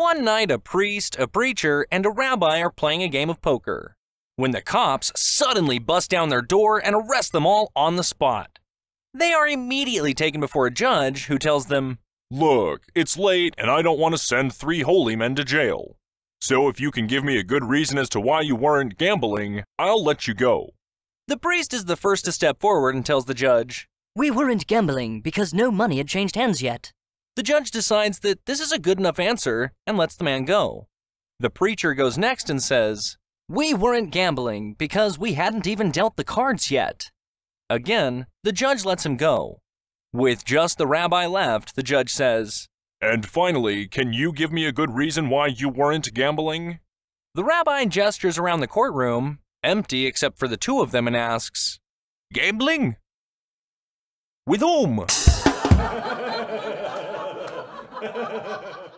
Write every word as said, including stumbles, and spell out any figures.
One night, a priest, a preacher, and a rabbi are playing a game of poker, when the cops suddenly bust down their door and arrest them all on the spot. They are immediately taken before a judge who tells them, "Look, it's late and I don't want to send three holy men to jail. So if you can give me a good reason as to why you weren't gambling, I'll let you go." The priest is the first to step forward and tells the judge, "We weren't gambling because no money had changed hands yet." The judge decides that this is a good enough answer and lets the man go. The preacher goes next and says, "We weren't gambling because we hadn't even dealt the cards yet." Again, the judge lets him go. With just the rabbi left, the judge says, "And finally, can you give me a good reason why you weren't gambling?" The rabbi gestures around the courtroom, empty except for the two of them, and asks, "Gambling? With whom?" Ha ha ha ha ha!